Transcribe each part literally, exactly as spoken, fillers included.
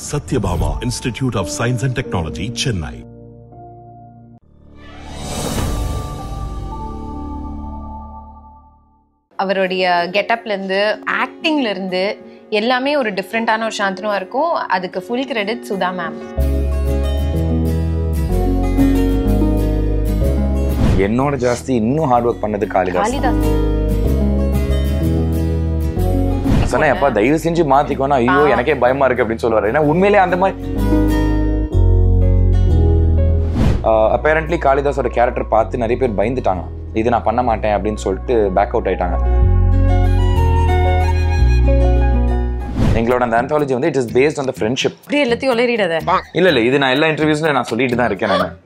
Satya Bhava Institute of Science and Technology, Chennai. அவருடைய கெட்டப்ல இருந்து ஆக்டிங்ல இருந்து எல்லாமே ஒரு டிஃபரெண்டான ஒரு சாந்தனுவா இருக்கும். அதுக்கு ஃபுல் கிரெடிட் சுதா மேம். என்னோட ஜாஸ்தி இன்னும் ஹார்ட் வர்க் பண்ணது காளிதாஸ். காளிதாஸ் சொன்னா அப்பா தயவு செஞ்சு மாத்திக்கோனா ஐயோ எனக்கே பயமா இருக்கு அப்படினு சொல்வாரு. ஏன்னா உண்மையிலேயே அந்த மாதிரி அப்பரண்ட்லி காளிதாஸோட கேரக்டர் பார்த்து நிறைய பேர் பயந்துட்டாங்க. இது நான் பண்ண மாட்டேன் அப்படின்னு சொல்லிட்டு பேக் அவுட் ஆயிட்டாங்க. எங்களோட அந்த ஆந்தாலஜி வந்து it is based on the friendship. அப்படியே எல்லாத்தையும் ஒளிரிடாத. இல்ல இல்ல இது நான் எல்லா இன்டர்வியூஸ்ல நான் சொல்லிட்டு தான் இருக்கேன். நான்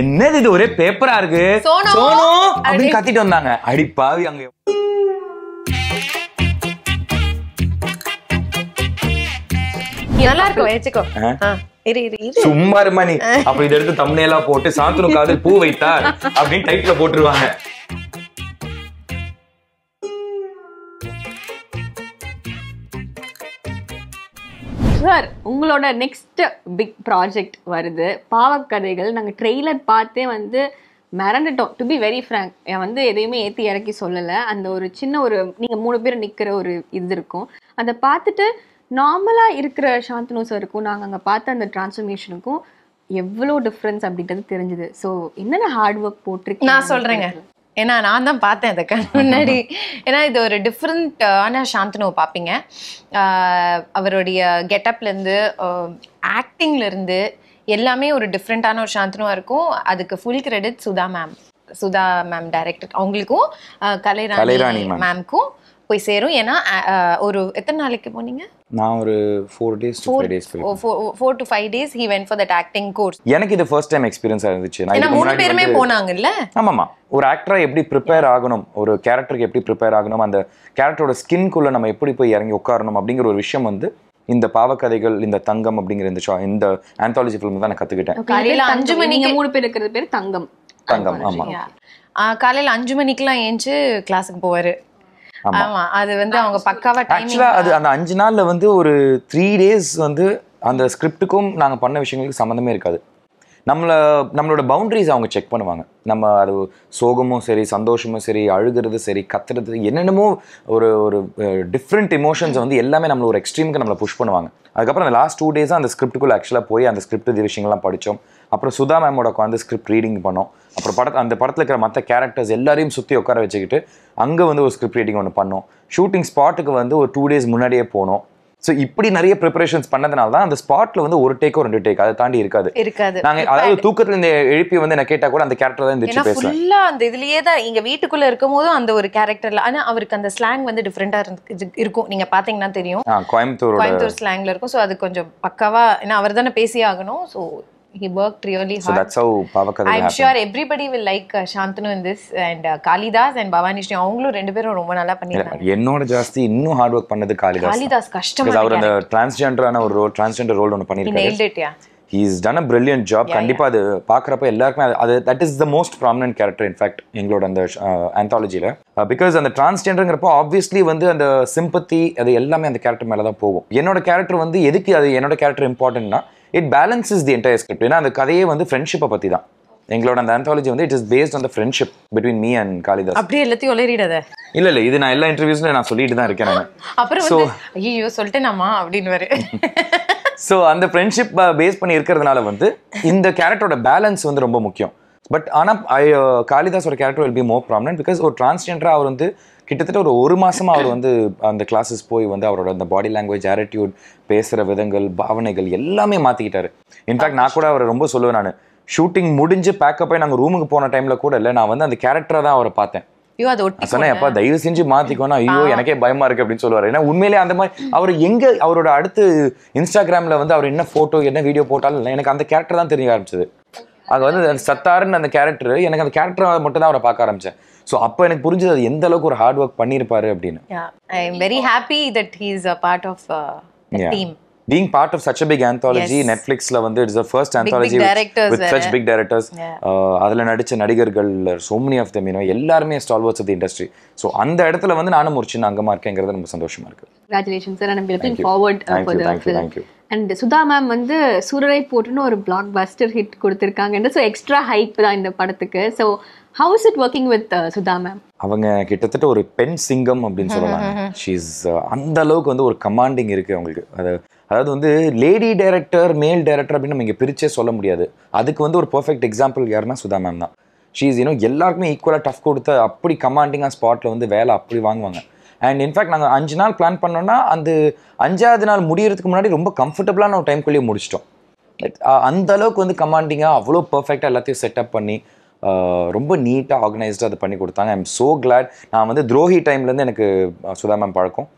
என்னது இது ஒரே பேப்பரா இருக்கு சோனோ அப்படி கத்திட்டு வந்தாங்க. அடி பாவி அங்க நல்லா இருக்கு வெச்சுக்கோ. இரு இரு இரு சும்மா இருமணி அப்ப இத எடுத்து தம்ப்நெயிலா போட்டு சாந்தனு காதல் பூ வைத்தார் அப்படி டைட்டில் போட்டுருவாங்க. சார் உங்களோட நெக்ஸ்ட் பிக் ப்ராஜெக்ட் வருது பாவக்கதைகள். நாங்கள் ட்ரெய்லர் பார்த்தே வந்து மறந்துட்டோம். டு பி வெரி ஃப்ராங்க் வந்து எதையுமே ஏற்றி இறக்கி சொல்லலை. அந்த ஒரு சின்ன ஒரு நீங்கள் மூணு பேர் நிற்கிற ஒரு இது இருக்கும். அதை பார்த்துட்டு நார்மலாக இருக்கிற சாந்தனு சாருக்கும் நாங்கள் அங்கே பார்த்த அந்த டிரான்ஸ்ஃபர்மேஷனுக்கும் எவ்வளோ டிஃப்ரென்ஸ் அப்படின்றது தெரிஞ்சுது. ஸோ என்னென்ன ஹார்ட் ஒர்க் போட்டிருக்கு நான் சொல்கிறேங்க. ஏன்னா நான் தான் பார்த்தேன் அதுக்கு முன்னாடி. ஏன்னா இது ஒரு டிஃப்ரெண்ட்டான சாந்தனுவை பார்ப்பீங்க. அவருடைய கெட்டப்லேருந்து ஆக்டிங்லேருந்து எல்லாமே ஒரு டிஃப்ரெண்ட்டான ஒரு சாந்தனுவாக இருக்கும். அதுக்கு full credit Sudha ma'am. Sudha ma'am director அவங்களுக்கும் கலைராணி மேம்க்கும் போய் சேரும். ஏன்னா ஒரு எத்தனை நாளைக்கு போனீங்க? நான் ஒரு four days four days four to five days he went for that acting course. எனக்கு இது ஃபர்ஸ்ட் டைம் எக்ஸ்பீரியன்ஸாக இருந்துச்சு. ஏன்னா மூணு பேருமே போனாங்கல்ல. ஆமாம்மா ஒரு ஆக்டராக எப்படி ப்ரிப்பேர் ஆகணும், ஒரு கேரக்டருக்கு எப்படி ப்ரிப்பேர் ஆகணும், அந்த கேரக்டரோட ஸ்கின்குள்ளே நம்ம எப்படி போய் இறங்கி உட்காரணும் அப்படிங்கிற ஒரு விஷயம் வந்து இந்த பாவக்கதைகள் இந்த தங்கம் அப்படிங்கிற இந்த இந்த ஆந்தாலஜி ஃபிலிம் தான் நான் கற்றுக்கிட்டேன். அஞ்சு மணிக்கு மூணு பேர் இருக்கிறது பேர் தங்கம். தங்கம் ஆமாம். காலையில் அஞ்சு மணிக்கெலாம் ஏஞ்சி கிளாஸுக்கு போவார். ஆமா அது வந்து அவங்க பக்காவா டைமிங்ல அது அந்த அஞ்சு நாள்ல வந்து ஒரு மூன்று டேஸ் வந்து அந்த ஸ்கிரிப்ட்டுக்கும் நாங்க பண்ண விஷயங்களுக்கு சம்பந்தமே இருக்காது. நம்மள நம்மளோட பவுண்டரிஸ் அவங்க செக் பண்ணுவாங்க. நம்ம அது சோகமும் சரி சந்தோஷமும் சரி அழுகிறது சரி கத்துறது என்னென்னமோ ஒரு ஒரு டிஃப்ரெண்ட் இமோஷன்ஸ் வந்து எல்லாமே நம்மள ஒரு எக்ஸ்ட்ரீமுக்கு நம்மளை புஷ் பண்ணுவாங்க. அதுக்கப்புறம் அந்த லாஸ்ட் டூ டேஸாக அந்த ஸ்கிரிப்டுக்குள்ளே ஆக்சுவலாக போய் அந்த ஸ்கிரிப்ட் இது விஷயங்கள்லாம் படித்தோம். அப்புறம் சுதா மேமோட உட்காந்து ஸ்கிரிப்ட் ரீடிங் பண்ணோம். அப்புறம் படத்தை அந்த படத்தில் இருக்கிற மற்ற கேரக்டர்ஸ் எல்லாரையும் சுற்றி உட்கார வச்சுக்கிட்டு அங்கே வந்து ஒரு ஸ்கிரிப்ட் ரீடிங் ஒன்று பண்ணோம். ஷூட்டிங் ஸ்பாட்டுக்கு வந்து ஒரு டூ டேஸ் முன்னாடியே போனோம். ஸோ இப்படி நிறைய ப்ரிப்பரேஷன்ஸ் பண்ணதுனால தான் அந்த ஸ்பாட்டில் வந்து ஒரு டேக்கோ ரெண்டு டேக் அதை தாண்டி இருக்காது இருக்காது நாங்கள் அதாவது தூக்கத்தில் இந்த எழுப்பி வந்து நான் கேட்டால் கூட அந்த கேரக்டர் தான் இருந்துச்சு பேசுகிறேன். ஃபுல்லாக அந்த இதுலேயே தான் இங்கே வீட்டுக்குள்ளே இருக்கும் போதும் அந்த ஒரு கேரக்டரில். ஆனால் அவருக்கு அந்த ஸ்லாங் வந்து டிஃப்ரெண்ட்டாக இருந்து இருக்கும். நீங்கள் பார்த்தீங்கன்னா தெரியும் கோயம்புத்தூர் கோயம்புத்தூர் ஸ்லாங்கில் இருக்கும். ஸோ அது கொஞ்சம் பக்காவாக ஏன்னா அவர் தானே பேசி ஆகணும். So he worked really hard. So that's how Pavakadha happened. I'm sure everybody will like uh, Shantanu in this and uh, Kalidas and Bhavanishni. Avangalo rendu perum romba nalla panniranga. Ennoda jaasti innum hard work pannadhu Kalidas. Kalidas kashtamana because avaru the transgender ana or transgender role onu pannirukkaru. He nailed it. Yeah. He's done a brilliant job. Kandipa adu paakrappa ellarkume that is the most prominent character in fact engaloda and the uh, anthology la uh, because and the transgender ngrappa obviously vandu and the sympathy adu ellame and the character mela da pogum. Ennoda character vandu edukku adu ennoda character important na it balances the entire script. ஏன்னா அந்த கதையே வந்து ஃப்ரெண்ட்ஷிப்பை பற்றி தான். எங்களோட அந்த anthology வந்து it is based on the friendship between me and Kalidas. அப்படியே எல்லாத்தையும் ஒளிரிடாத. இல்லை இல்லை இது நான் எல்லா இன்டர்வியூஸ்லையும் நான் சொல்லிட்டு தான் இருக்கேன். நான் அப்புறம் ஸோ ஐயோ சொல்லிட்டேனாமா அப்படின்னு வரு. ஸோ அந்த ஃப்ரெண்ட்ஷிப் பேஸ் பண்ணி இருக்கிறதுனால வந்து இந்த கேரக்டரோட பேலன்ஸ் வந்து ரொம்ப முக்கியம். பட் ஆனால் காளிதாஸோட character will be more prominent because ஒரு டிரான்ஸ்ஜெண்டராக அவர் வந்து கிட்டத்தட்ட ஒரு ஒரு மாசமா அவர் வந்து அந்த கிளாஸஸ் போய் வந்து அவரோட அந்த பாடி லாங்குவேஜ் ஆட்டிடியூட் பேசுகிற விதங்கள் பாவனைகள் எல்லாமே மாற்றிக்கிட்டாரு. இன்ஃபேக்ட் நான் கூட அவரை ரொம்ப சொல்லுவேன். நான் ஷூட்டிங் முடிஞ்சு பேக்கப் ஆகி நாங்கள் ரூமுக்கு போன டைமில் கூட இல்லை நான் வந்து அந்த கேரக்டரை தான் அவரை பார்த்தேன். ஐயோ அது ஒட்டி சொன்னேன் அப்பா தயவு செஞ்சு மாற்றிக்கோனா ஐயோ எனக்கே பயமாக இருக்குது அப்படின்னு சொல்லுவார். ஏன்னா உண்மையிலே அந்த மாதிரி அவர் எங்கே அவரோட அடுத்து இன்ஸ்டாகிராமில் வந்து அவர் என்ன ஃபோட்டோ என்ன வீடியோ போட்டாலும் இல்லை எனக்கு அந்த கேரக்டர் தான் தெரிய ஆரம்பிச்சது. அங்கே வந்து அந்த சத்தாருன்னு அந்த கேரக்டர் எனக்கு அந்த கேரக்டரை மட்டும் தான் அவரை பார்க்க ஆரம்பித்தேன். ஸோ அப்போ எனக்கு புரிஞ்சது அது எந்த அளவுக்கு ஒரு ஹார்ட் ஒர்க் பண்ணியிருப்பாரு அப்படின்னு. I am very happy that he is a part of the team. being part of such a big anthology, yes. Netflix la vandu, it's the first anthology big, big with, with such big directors, adala nadicha nadigargal, so many of them, you know, ellarume stalwarts of the industry. So andha edathila vandu naanu murchin angama irukkengiradha namba sandoshama irukku. Congratulations sir, and I'm looking forward uh, thank for you, the thank film. You, thank you. And Sudha ma'am vandu Surai Potunu or blockbuster hit koduthirukanga, and so extra hype da indha padathukku. So how is it working with uh, Sudha ma'am? Avanga kittathetta or pen singam appdin solranga. She's andha alukku vandu or commanding irukku avangalukku. Adha அதாவது வந்து lady director மேல் director அப்படின்னு நம்ம இங்கே பிரிச்சே சொல்ல முடியாது. அதுக்கு வந்து ஒரு பர்ஃபெக்ட் எக்ஸாம்பிள் யாருன்னா சுதா மேம் தான். ஷீ இஸ் யூனோ எல்லாருக்குமே ஈக்குவலாக டஃப் கொடுத்த அப்படி கமாண்டிங்காக ஸ்பாட்டில் வந்து வேலை அப்படி வாங்குவாங்க. அண்ட் இன்ஃபேக்ட் நாங்கள் அஞ்சு நாள் பிளான் பண்ணோன்னா அந்த அஞ்சாவது நாள் முடிகிறதுக்கு முன்னாடி ரொம்ப கம்ஃபர்டபுளாக நம்ம டைம்குள்ளேயே முடிச்சிட்டோம். அந்த அளவுக்கு வந்து கமாண்டிங்காக அவ்வளோ பர்ஃபெக்டாக எல்லாத்தையும் செட்டப் பண்ணி ரொம்ப நீட்டாக ஆர்கனைஸ்டாக அதை பண்ணி கொடுத்தாங்க. I am so glad. நான் வந்து துரோஹி டைம்லேருந்து எனக்கு சுதா மேம் பழக்கம்.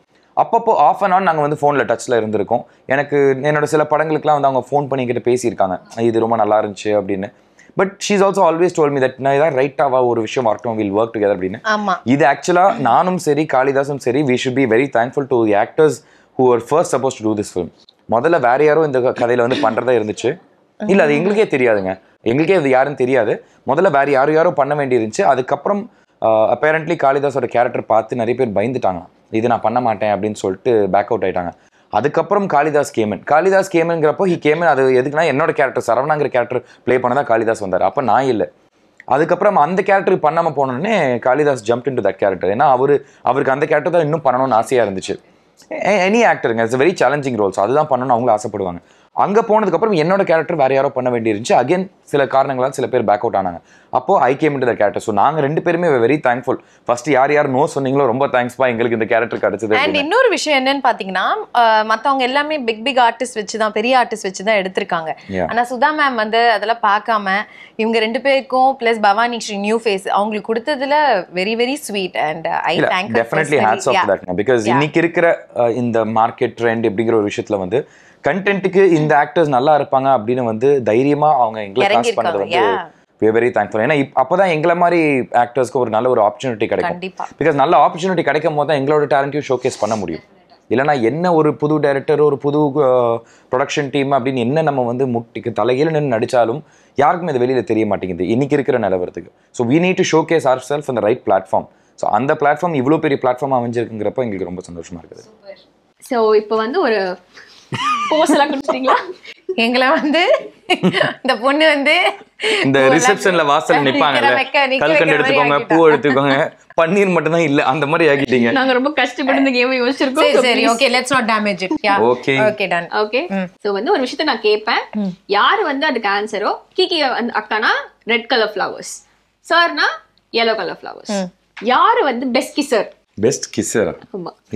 அப்பப்போ ஆஃப் அண்ட் ஆன் நாங்கள் வந்து ஃபோனில் டச்சில் இருந்திருக்கோம். எனக்கு என்னோட சில படங்களுக்குலாம் வந்து அவங்க ஃபோன் பண்ணி கிட்ட பேசியிருக்காங்க, இது ரொம்ப நல்லா இருந்துச்சு அப்படின்னு. But she is also always told me that நான் இதான் ரைட்டாவா ஒரு விஷயம் வரட்டும், வில் ஒர்க் டுகெதர் அப்படின்னு. இது ஆக்சுவலாக நானும் சரி காளிதாஸும் சரி, we should be very thankful to the actors who are first suppose to do this film. முதல்ல வேற யாரும் இந்த கதையில் வந்து பண்ணுறதா இருந்துச்சு இல்லை, அது எங்களுக்கே தெரியாதுங்க, எங்களுக்கே அது யாரும் தெரியாது. முதல்ல வேற யாரும் யாரும் பண்ண வேண்டியிருந்துச்சு. அதுக்கப்புறம் அப்பேரண்ட்லி காளிதாஸோட கேரக்டர் பார்த்து நிறைய பேர் பயந்துட்டாங்க, இது நான் பண்ண மாட்டேன் அப்படின்னு சொல்லிட்டு பேக் அவுட் ஆகிட்டாங்க. அதுக்கப்புறம் காளிதாஸ் கேமன் காளிதாஸ் கேமனுங்கிறப்போ ஹி கேமன். அது எதுக்குன்னா என்னோட கேரக்டர் சரவணாங்கிற கேரக்டர் ப்ளே பண்ண தான் காளிதாஸ் வந்தார், அப்போ நான் இல்லை. அதுக்கப்புறம் அந்த கேரக்டருக்கு பண்ணாமல் போனோடனே Kalidas jump into that character. ஏன்னா அவர் அவருக்கு அந்த கேரக்டர் தான் இன்னும் பண்ணணும்னு ஆசையாக இருந்துச்சு. எனி ஆக்டருங்க இட்ஸ் வெரி சேலஞ்சிங் ரோல்ஸ், அதுதான் பண்ணணும்னு அவங்களும் ஆசைப்படுவாங்க. அங்கே போனதுக்கப்புறம் என்னோட கேரக்டர் வேறு யாரோ பண்ண வேண்டியிருந்துச்சு. அகெயின் சில காரணங்களால் சில பேர் பேக் அவுட் ஆனாங்க. அப்போது I came into the character. So நாங்கள் ரெண்டு பேருமே வெரி தேங்க்ஃபுல். ஃபஸ்ட்டு யார் யார் நோ சொன்னீங்களோ ரொம்ப தேங்க்ஸ்ப்பா, எங்களுக்கு இந்த கேரக்டர் கிடச்சிது. அண்ட் இன்னொரு விஷயம் என்னன்னு பார்த்தீங்கன்னா, மற்றவங்க எல்லாமே பிக் பிக் ஆர்டிஸ்ட் வச்சு தான், பெரிய ஆர்டிஸ்ட் வச்சு தான் எடுத்திருக்காங்க. ஆனால் சுதா மேம் வந்து அதெல்லாம் பார்க்காம இவங்க ரெண்டு பேருக்கும் ப்ளஸ் பவானிஸ்ரீ நியூ ஃபேஸ் அவங்களுக்கு கொடுத்ததுல very very sweet. And I thank definitely hats off that. Because இன்னைக்கு இருக்கிற இந்த மார்க்கெட் ட்ரெண்ட் அப்படிங்கிற ஒரு விஷயத்தில் வந்து கண்டென்ட்டுக்கு இந்த ஆக்டர்ஸ் நல்லா இருப்பாங்க அப்படின்னு வந்து தைரியமாக அவங்க எங்களை காஸ்ட் பண்ணது வந்து வி ஆர் வெரி தேங்க்ஃபுல். ஏன்னா அப்போ தான் எங்களை மாதிரி ஆக்டர்ஸ்க்கு ஒரு நல்ல ஒரு ஆப்பர்ச்சுனிட்டி கிடைக்கும். பிகாஸ் நல்ல ஆப்பர்ச்சுனிட்டி கிடைக்கும் போது தான் எங்களோட டேலண்ட்டையும் ஷோகேஸ் பண்ண முடியும். இல்லைனா என்ன ஒரு புது டைரக்டர் ஒரு புது ப்ரொடக்ஷன் டீம் அப்படின்னு என்ன நம்ம வந்து முட்டிக்கு தலையில் நின்று நடித்தாலும் யாருக்குமே இது வெளியில் தெரிய மாட்டேங்குது இன்றைக்கி இருக்கிற நிலவரத்துக்கு. So we need to showcase our self அந்த ரைட் பிளாட்ஃபார்ம். ஸோ அந்த பிளாட்ஃபார்ம் இவ்வளோ பெரிய பிளாட்ஃபார்ம் அமைஞ்சிருக்குங்கிறப்ப எங்களுக்கு ரொம்ப சந்தோஷமாக இருக்குது. ஸோ இப்போ வந்து ஒரு எங்களை வந்து இந்த பொண்ணு வந்து இந்த ரிசப்ஷன்ல வாசல் நிப்பாங்க, கல்கண்டு எடுத்துக்கோங்க, பூ எடுத்துக்கோங்க, பன்னீர் மட்டும் தான் இல்ல அந்த மாதிரி ஆகிட்டீங்க. நாங்க ரொம்ப கஷ்டப்பட்டு இந்த கேம் யோசிச்சிருக்கோம். சரி சரி, okay, let's not damage it. Yeah, okay okay, done. Okay, so வந்து ஒரு விஷயத்தை நான் கேட்பேன், யார் வந்து அதுக்கு ஆன்சரோ கிகி அக்கானா ரெட் கலர் ஃப்ளவர்ஸ், சார்னா yellow கலர் ஃப்ளவர்ஸ், யார் வந்து பெஸ்ட் கிசர்? பெஸ்ட் கிசரா?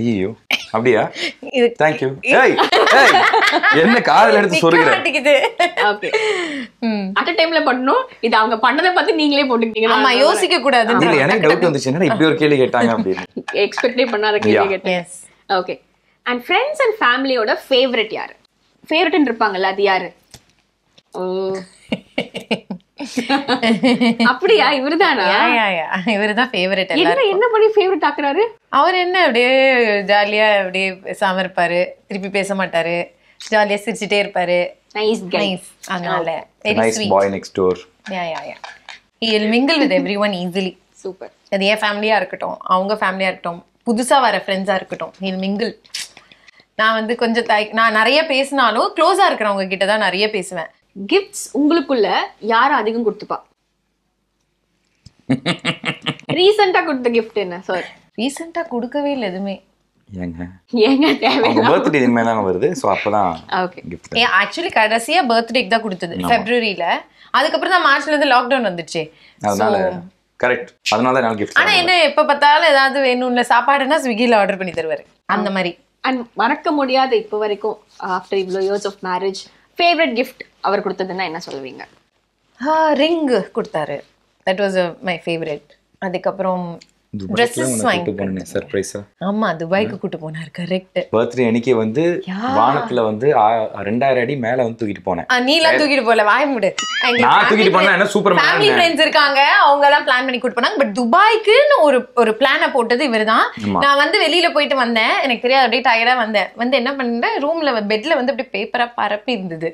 ஐயோ அப்படியா? Thank you. ஏய் ஏய் என்ன காதுல எடுத்து சொல்றீங்க? ஓகே, அட் டைம்ல பண்ணனும். இது அவங்க பண்ணத பார்த்து நீங்களே போட்டுக்கிட்டீங்க. ஆமா, யோசிக்க கூடாது. இல்ல எனக்கு டவுட் வந்துச்சு, என்னடா இப்படி ஒரு கேள்வி கேட்டாங்க அப்படி எக்ஸ்பெக்டே பண்ணாத கேள்வி கேட்டேன். Yes, okay. And friends and ஃபேமிலியோட ஃபேவரட் யாரு? ஃபேவரட்னு இருப்பாங்கல, அது யாரு? ஓ அப்படியா? இவருதானா? இவருதான் ஃபேவரட். எல்லாரும் என்ன பண்ணி ஃபேவரட் ஆக்குறாரு? அவர் என்ன அப்படியே ஜாலியா அப்படியே பேசாம இருப்பாரு, திருப்பி பேச மாட்டாரு, ஜாலியா சிரிச்சிட்டே இருப்பாரு. Nice guys. அதனால very sweet boy next door. Yeah yeah yeah, he will mingle with everyone easily. Super. அது ஏ ஃபேமிலியா இருக்கட்டும், அவங்க ஃபேமிலியா இருக்கட்டும், புதுசா வர ஃப்ரெண்ட்ஸா இருக்கட்டும், he will mingle. நான் வந்து கொஞ்சம் நான் நிறைய பேசினாலும் க்ளோஸா இருக்கிறவங்க கிட்ட தான் நிறைய பேசுவேன். கிஃப்ட்ஸ் உங்களுக்குள்ள யார அதிகம் கொடுத்துப்பா? ரீசன்ட்டா கொடுத்த கிஃப்ட் என்ன? சார் ரீசன்ட்டா கொடுக்கவே இல்ல எதுமே. ஏங்க ஏங்க தேவை இல்ல. பர்த்டே இனிமே தான் வருது, சோ அப்பதான் கிஃப்ட். ஏ एक्चुअली கடைசியா பர்த்டேக்கு தான் கொடுத்தது ஃபெப்ரவரியில. அதுக்கு அப்புறம் தான் மார்ச்ல இருந்து லாக் டவுன் வந்துச்சு. அதனால கரெக்ட், அதனால நான் கிஃப்ட். ஆனா என்ன எப்ப பார்த்தாலும் ஏதாவது வேணும்ல, சாப்பாடுனா ஸ்விக்கில ஆர்டர் பண்ணி தருவாரு அந்த மாதிரி. அண்ட் மறக்க முடியாத இப்ப வரைக்கும் ஆஃப்டர் இவ்ளோ years of marriage favourite gift அவர் கொடுத்ததுன்னா என்ன சொல்லுவீங்க? ஆ, ரிங் கொடுத்தாரு. That was my favourite. அதுக்கப்புறம் ட்ரெஸ்ஸஸ் வாங்கி பண்ண சர்ப்ரைஸா. ஆமா துபாய்க்கு கூட்டி போனார். கரெக்ட். बर्थडे அன்னைக்கு வந்து வானத்துல வந்து இரண்டாயிரம் அடி மேல வந்து தூக்கிட்டு போனேன். நீல தூக்கிட்டு போல வாய் மூடு. நான் தூக்கிட்டு போனா என்ன சூப்பர்மேன். ஃபேமிலி फ्रेंड्स இருக்காங்க, அவங்க எல்லாம் பிளான் பண்ணி கூட்டி போனாங்க. பட் துபாய்க்குன்னு ஒரு ஒரு பிளான போட்டது இவர்தான். நான் வந்து வெளியில போயிட்டு வந்தேன், எனக்கு தெரியாது, அப்படியே டயர்டா வந்தேன். வந்து என்ன பண்ணேன், ரூம்ல பெட்ல வந்து அப்படியே பேப்பரா பரப்பி இருந்தது.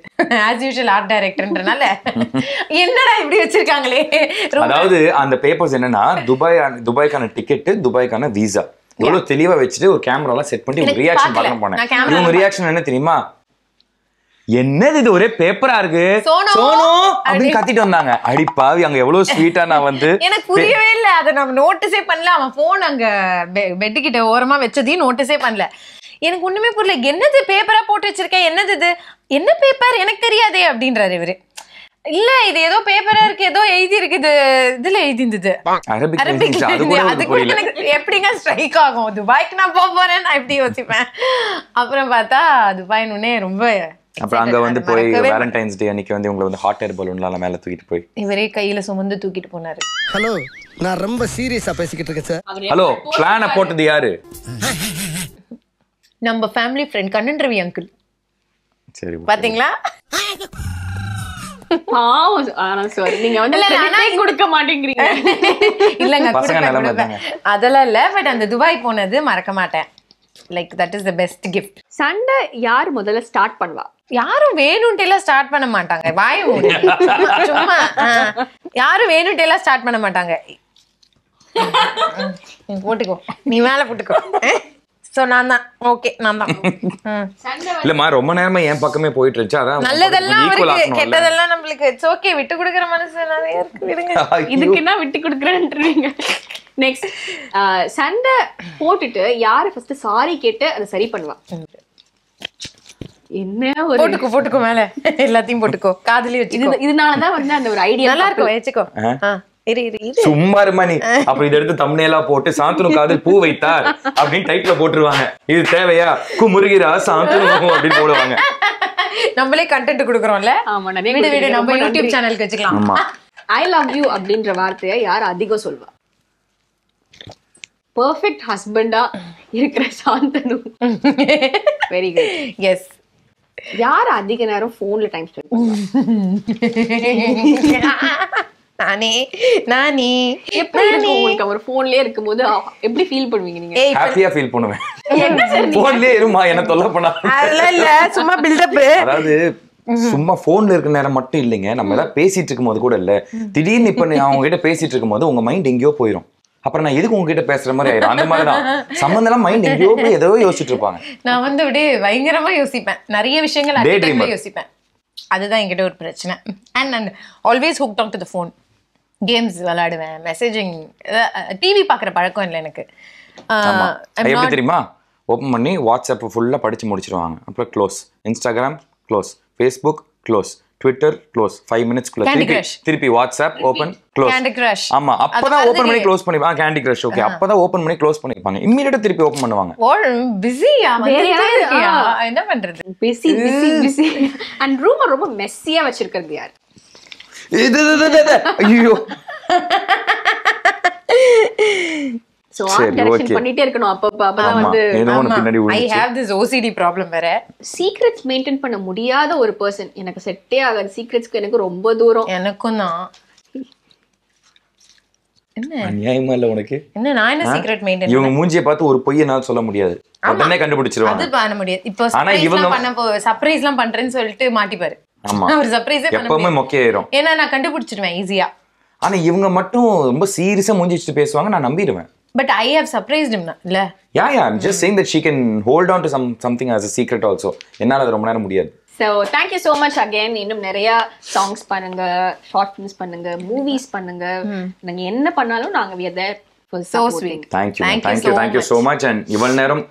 as usual art டைரக்டர்ன்றனால என்னடா இப்படி வச்சிருக்காங்களே. அதாவது அந்த பேப்பர்ஸ் என்னன்னா துபாய் துபாய்க்கு டிக்கெட் துபாய்க்கான வீசா எவ்வளவு தெளிவா வச்சிட்டு ஒரு கேமரால செட் பண்ணி ஒரு ரியாக்ஷன் பார்க்க போனேன். இவங்க ரியாக்ஷன் என்ன தெரியுமா, என்னது இது ஒரே பேப்பரா இருக்கு சோனோ அப்படி கத்திட்டு வந்தாங்க. அடி பாவி, அங்க எவ்வளவு ஸ்வீட்டா. நான் வந்து எனக்கு புரியவே இல்ல, அத நான் நோட்டீஸே பண்ணல. அவன் போன் அங்க பெட் கிட்ட ஓரமா வெச்சதையும் நோட்டீஸே பண்ணல. எனக்கு ஒண்ணுமே புரியல, என்னது பேப்பரா போட்டு வச்சிருக்கேன், என்னது இது, என்ன பேப்பர் எனக்கு தெரியாதே அப்படின்றாரு இவரு. இல்ல இது ஏதோ பேப்பரா இருக்கு, ஏதோ எழுதி இருக்குது, இதுல எழுதி இருந்தது அரபிக். அதுக்குள்ள எனக்கு எப்படிங்க ஸ்ட்ரைக் ஆகும், துபாய்க்கு நான் போக போறேன் நான் எப்படி யோசிப்பேன். அப்புறம் பார்த்தா துபாய்னு உடனே ரொம்ப. அப்புறம் அங்க வந்து போய் வேலண்டைன்ஸ் டே அன்னைக்கு வந்து உங்களை வந்து ஹாட் ஏர் பலூன்ல மேல தூக்கிட்டு போய் இவரே கையில சுமந்து தூக்கிட்டு போனாரு. ஹலோ, நான் ரொம்ப சீரியஸா பேசிக்கிட்டு இருக்கேன் சார். ஹலோ, பிளான போட்டது யாரு? நம்ம family friend Kannan Ravi uncle. சரி பாத்தீங்களா, மறக்க மாட்டேன். சண்டை யார் முதல்ல ஸ்டார்ட் பண்ணுவா? யாரும் வேணும்ட்டே எல்லாம் ஸ்டார்ட் பண்ண மாட்டாங்க. சும்மா யாரும் வேணும்ட்டே எல்லாம் ஸ்டார்ட் பண்ண மாட்டாங்க. போட்டுக்கோ, நீ மேல போட்டுக்கோ. சோ நான் தான் ஓகே, நான் தான். இல்லம்மா ரொம்ப நேரமா என் பக்கமே போயிட்டு இருந்துச்சு. அதான் நல்லதெல்லாம் இருக்கு, கெட்டதெல்லாம் நம்மளுக்கு இட்ஸ் ஓகே. விட்டு கொடுக்குற மனசு நிறைய இருக்கு, விடுங்க. இதுக்குன்னா விட்டு கொடுக்குறேன்றீங்க. நெக்ஸ்ட், சண்டை போட்டுட்டு யாரு ஃபர்ஸ்ட் சாரி கேட்டு அதை சரி பண்ணுவா? என்ன ஒரு போட்டுக்கோ போட்டுக்கோ மேல எல்லாத்தையும் போட்டுக்கோ, காதுலயே வச்சுக்கோ. இதனாலதான் வந்து அந்த ஒரு ஐடியா நல்லா இருக்கும். வச்சுக்கோ, சும்மா இருமா நீ. அப்புறம் இதை எடுத்து தம்ப்நெயிலா போட்டு சாந்தனு காதல் பூ வைத்தார் அப்படின்னு டைட்டில் போட்டுருவாங்க. இது தேவையா? குமுருகிரா சாந்தனு அப்படின்னு போடுவாங்க. நம்மளே கண்டென்ட் கொடுக்குறோம்ல. ஆமா, வீடு வீடு நம்ம யூடியூப் சேனலுக்கு வச்சுக்கலாம். ஆமா, ஐ லவ் யூ அப்படின்ற வார்த்தையை யார் அதிகம் சொல்வா? பெர்ஃபெக்ட் ஹஸ்பண்டா இருக்கிற சாந்தனு. Very good. எஸ். யார் அதிக நேரம் போன்ல டைம் ஸ்பெண்ட் பண்ணுவா? சும்மா போன்ல இருக்கிற நேரம் மட்டும் இல்லைங்க, நம்ம ஏதாவது பேசிட்டு இருக்கும் போது கூட இல்ல, திடீர்னு இப்ப அவங்க கிட்ட பேசிட்டு இருக்கும் போது உங்க மைண்ட் எங்கேயோ போயிடும். அப்புறம் நான் எதுக்கு உங்ககிட்ட பேசுற மாதிரி ஆயிரும். அந்த மாதிரி தான் சம்பந்தம், மைண்ட் எங்கேயோ போய் ஏதோ யோசிச்சுட்டு இருப்பாங்க. நான் வந்து அப்படியே பயங்கரமா யோசிப்பேன், நிறைய விஷயங்கள் யோசிப்பேன். அதுதான் என்கிட்ட ஒரு பிரச்சனை. And and always hook talk to the phone. Games விளையாடுவேன், மெசேஜிங், டிவி பார்க்குற பழக்கம் இல்லை எனக்கு. எப்படி தெரியுமா, ஓப்பன் பண்ணி வாட்ஸ்அப் ஃபுல்லாக படித்து முடிச்சிருவாங்க. அப்புறம் close, Instagram close, Facebook close, Twitter close, five மினிட்ஸ்க்குள்ள திருப்பி திருப்பி WhatsApp open close. Candy crush. ஆமா, அப்பதான் ஓபன் பண்ணி க்ளோஸ் பண்ணி. ஆ கேண்டி கிரஷ் ஓகே, அப்பதான் ஓபன் பண்ணி க்ளோஸ் பண்ணிப்பாங்க. இமிடியேட்டா திருப்பி ஓபன் பண்ணுவாங்க. ஓ பிஸியா வந்துட்டீங்க. என்ன பண்றது, busy busy busy. And room ரொம்ப மெஸ்ஸியா வச்சிருக்கிறது யார்? இது இது இது ஐயோ. சோ ஆப்டரேஷன் பண்ணிட்டே இருக்கணும் அப்பப்ப. அப்பதான் வந்து I have this OCD problem வேற. சீக்ரெட்ஸ் மெயின்டெய்ன் பண்ண முடியாத ஒரு पर्सन எனக்கு செட்டே ஆகாது. சீக்ரெட்ஸ்க்கு எனக்கு ரொம்ப தூரம். எனக்கும் தான். என்ன அநியாயமா இல்ல உனக்கு? என்ன நான் என்ன சீக்ரெட் மெயின்டெய்ன் பண்ண? இவங்க மூஞ்சியை பார்த்து ஒரு பொய்யை நான் சொல்ல முடியாது. உடனே கண்டுபிடிச்சிடுவாங்க. அது பண்ண முடியாது. இப்போ சர்ப்ரைஸ்லாம் பண்ண சர்ப்ரைஸ்லாம் பண்றேன்னு சொல்லிட்டு மாட்டிப்பாரு. ஆமா, ஒரு சர்ப்ரைஸே பண்ண எப்பவுமே மொக்கையாயிரும். ஏன்னா நான் கண்டுபிடிச்சிடுவேன் ஈஸியா. ஆனா இவங்க மட்டும் ரொம்ப சீரியஸா மூஞ்சி வச்சிட்டு பேசுவாங்க, நான் நம்பிடுவேன். But I have surprised him, na, la. Yeah, yeah. I'm just saying that she can hold on to some something as a secret also. Ennala romba neram mudiyad. So thank you so much again. Innum neriya songs panunga, short films panunga, movies panunga. Nanga enna pannalum naanga we are there for so sweet. Thank you, thank you, thank you so much. And ival neram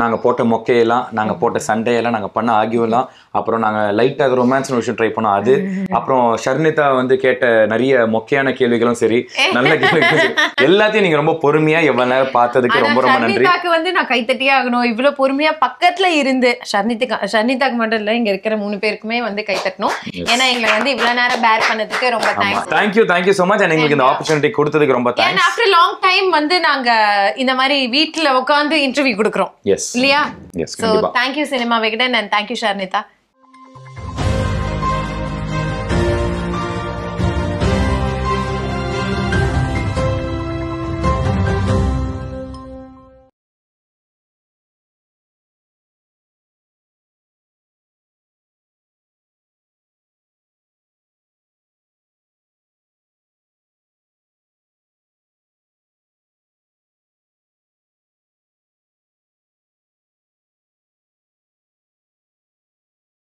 நாங்கள் போட்ட மொக்கையெல்லாம், நாங்கள் போட்ட சண்டையெல்லாம், நாங்கள் பண்ண ஆகியோலாம், அப்புறம் நாங்கள் லைட்டாக ரொமான்ஸ்னு விஷயம் ட்ரை பண்ணோம். அது அப்புறம் ஷர்னிதா வந்து கேட்ட நிறைய மொக்கையான கேள்விகளும் சரி, நல்ல கேள்விகளும் சரி, எல்லாத்தையும் நீங்கள் ரொம்ப பொறுமையாக எவ்வளோ நேரம் பார்த்ததுக்கு ரொம்ப ரொம்ப நன்றி. ஷர்னிதாக்கு வந்து நான் கைத்தட்டியே ஆகணும், இவ்வளோ பொறுமையாக பக்கத்தில் இருந்து. ஷர்னிதா ஷர்னிதாக்கு மட்டும் இல்லை, இங்கே இருக்கிற மூணு பேருக்குமே வந்து கைத்தட்டணும். ஏன்னா எங்களை வந்து இவ்வளோ நேரம் பேர் பண்ணதுக்கு ரொம்ப thanks. Thank you thank you so much. And எங்களுக்கு இந்த ஆப்பர்ச்சுனிட்டி கொடுத்ததுக்கு ரொம்ப தேங்க்ஸ். ஆஃப்டர் லாங் டைம் வந்து நாங்கள் இந்த மாதிரி வீட்டில் உட்காந்து இன்டர்வியூ கொடுக்குறோம். Yes. Yes. So, thank you, Cinema Vigdan, and thank you, Sharnita.